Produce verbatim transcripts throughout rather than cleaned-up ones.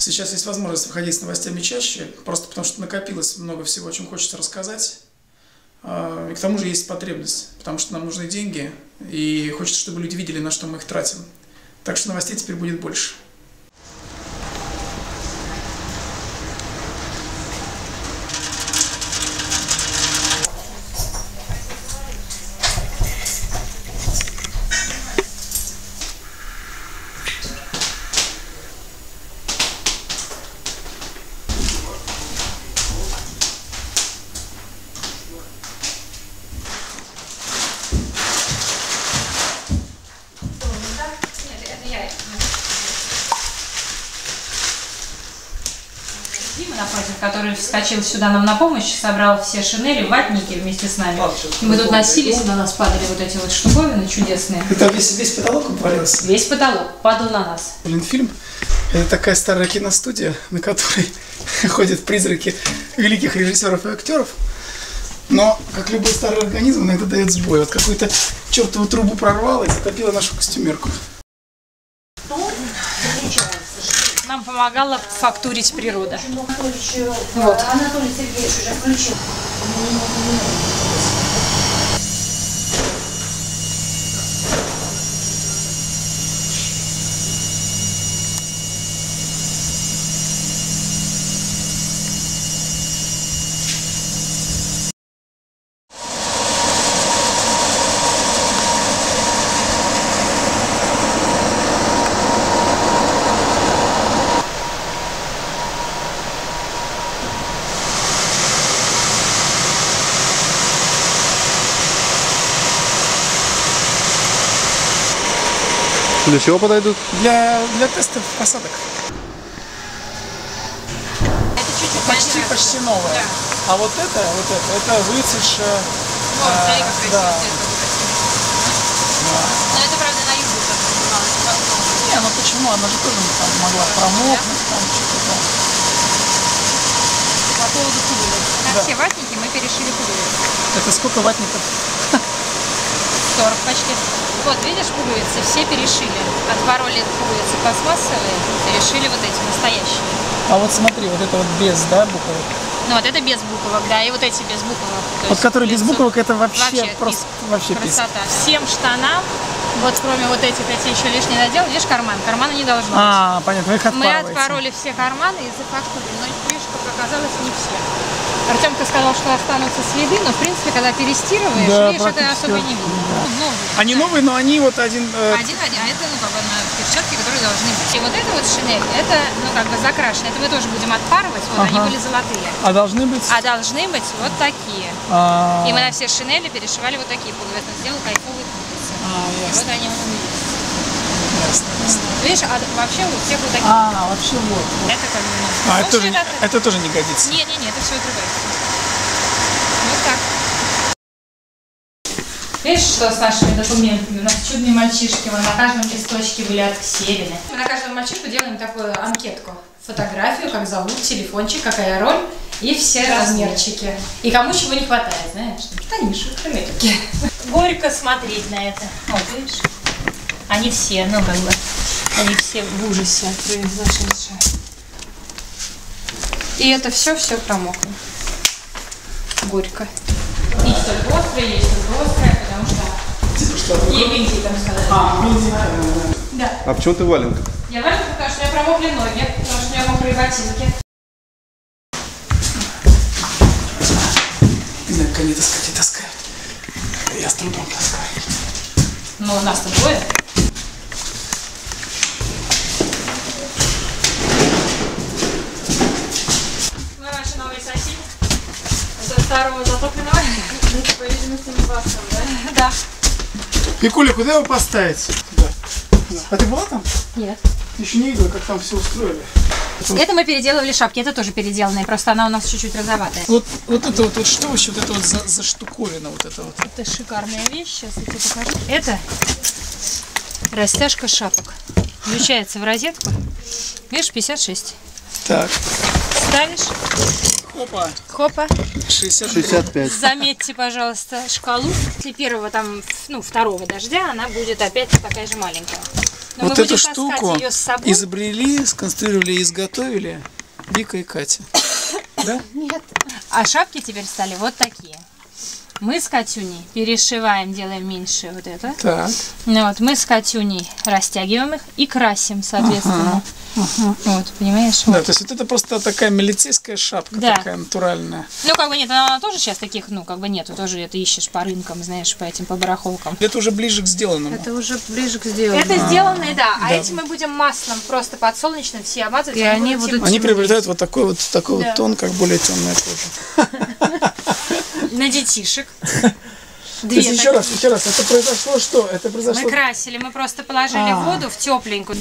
Сейчас есть возможность выходить с новостями чаще, просто потому что накопилось много всего, о чем хочется рассказать. И к тому же есть потребность, потому что нам нужны деньги, и хочется, чтобы люди видели, на что мы их тратим. Так что новостей теперь будет больше. Который вскочил сюда нам на помощь, собрал все шинели, ватники вместе с нами. И мы тут носились, на нас падали вот эти вот штуковины чудесные. Это весь, весь потолок обвалился? Весь потолок падал на нас. Блин, фильм. Это такая старая киностудия, на которой ходят призраки великих режиссеров и актеров. Но, как любой старый организм, на это дает сбой. Вот какую-то чертову трубу прорвало и затопило нашу костюмерку. Нам помогала фактурить природа. Вот. Анатолий Сергеевич уже включил. Для чего подойдут? Для, для тестов посадок. Это чуть-чуть почти, почти новое. Да. А вот это, вот это, это выцветшее. Вот, а, смотри, как да. Да. Но это правда на юге так называлось. Не, ну почему? Она же тоже там могла промокнуть, там что-то. По поводу пуговиц. На да. Все ватники мы перешили пуговицы. Это сколько ватников? сорок почти. Вот, видишь, пуговицы все перешили. Отпороли пуговицы пластмассовые, перешили вот эти настоящие. А вот смотри, вот это вот без, да, буковок? Ну вот это без буковок, да, и вот эти без буковок. Вот который без буковок, это вообще, вообще просто писк. Вообще красота. Писк. Всем штанам, вот кроме вот этих, я тебе еще лишний надел, видишь, карман? Кармана не должно быть. А, понятно, вы их отпарываете. Мы отпороли все карманы из-за фактуры, но видишь, как оказалось, не все. Артемка сказал, что останутся следы, но в принципе, когда перестирываешь, да, видишь, это особо не видно. Да. Ну, новые, они да. новые, но они вот один... Э... Один, один, а это, ну, как бы, перчатки, которые должны быть. И вот эта вот шинель, это, ну, как бы закрашено, это мы тоже будем отпарывать, вот ага. Они были золотые. А должны быть? А должны быть вот такие. А... И мы на все шинели перешивали вот такие пуговицы, сделали кайфовые пуговицы. А, и вот они у меня. Видишь, а вообще у всех вот такие. А, вообще вот. Это как бы... А, ну, это, тоже, это... это тоже не годится. Не, не, не, это все другое. Вот так. Видишь, что с нашими документами? У нас чудные мальчишки, вон на каждом листочке были откселены. Мы на каждом мальчишку делаем такую анкетку. Фотографию, как зовут, телефончик, какая роль и все размерчики. И кому чего не хватает, знаешь? Танюшу, хромерики. Горько смотреть на это. Вот, видишь? Они все, ну как бы, они все в ужасе от произошедшего. И это все-все промокло. Горько. И что-то острое, есть что-то острое, потому что... Ей мидии там сказали. А, мидии, да. Да. А почему ты в валенках? Я в валенках, потому что у меня промокли ноги, потому что у меня мокрые ботинки. Не знаю, как они таскать и таскают. Я с трудом таскаю. Ну, у нас-то двое. Старого затопленного, по видимости, не бастом, да? Да. Викуля, куда его поставить? Да. Да. А ты была там? Нет. Еще не видела, как там все устроили. Потом... Это мы переделывали шапки, это тоже переделанные, просто она у нас чуть-чуть розоватая. Вот, вот это вот, вот что вообще, вот это вот за, за штуковина вот это вот. Это шикарная вещь, сейчас я тебе покажу. Это растяжка шапок. Включается в розетку, видишь, пятьдесят шесть. Так. Ставишь. Хопа. Хопа. шестьдесят, шестьдесят пять. Заметьте, пожалуйста, шкалу. После первого, там, ну, второго дождя она будет опять такая же маленькая. Но вот эту штуку изобрели, сконструировали, изготовили Вика и Катя. Да? Нет. А шапки теперь стали вот такие. Мы с Катюней перешиваем, делаем меньше вот это. Так. Ну, вот, мы с Катюней растягиваем их и красим, соответственно. Ага, ага. Вот, понимаешь? Да, вот. То есть вот это просто такая милицейская шапка, да, такая натуральная. Ну, как бы нет, она, она тоже сейчас таких, ну, как бы нету, тоже это ищешь по рынкам, знаешь, по этим, по барахолкам. Это уже ближе к сделанному. Это уже ближе к сделанному. Это а -а -а. сделанное, да. А да, эти мы будем маслом просто подсолнечным все обмазывать. И они, они, будут будут... они приобретают вот такой вот, такой да. вот тон, как более темная кожа. На детишек. Две, еще так... раз, еще раз, это произошло что? Это произошло... Мы красили, мы просто положили а -а -а. воду в тепленькую.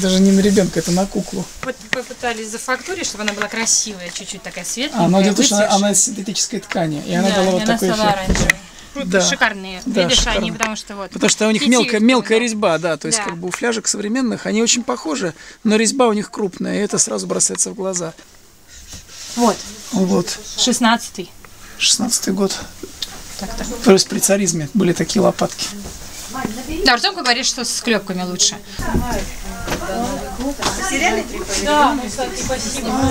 Даже не на ребенка, это на куклу. Вот попытались зафактурить, чтобы она была красивая, чуть-чуть такая светленькая. А, но это она, она из синтетической ткани, и она да, дала и вот она такой эффект. Да. Шикарные, да, видишь, шикарно. Они, потому что вот. Потому что у них мелкая, мелкая резьба, да, то есть да. как бы у фляжек современных, они очень похожи, но резьба у них крупная, и это сразу бросается в глаза. Вот. Вот. шестнадцатый. шестнадцатый год. Так-то. То есть при царизме были такие лопатки. Да, Артем говорит, что с клепками лучше. Да, спасибо.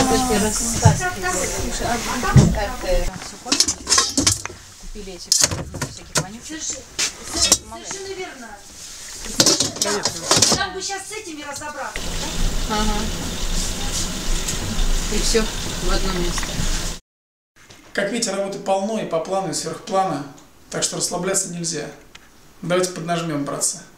Купили этих всяких вонючих. Совершенно верно. Нам бы сейчас с этими разобраться. И все в одно место. Как видите, работы полно и по плану, и сверхплана, так что расслабляться нельзя. Давайте поднажмем, братцы.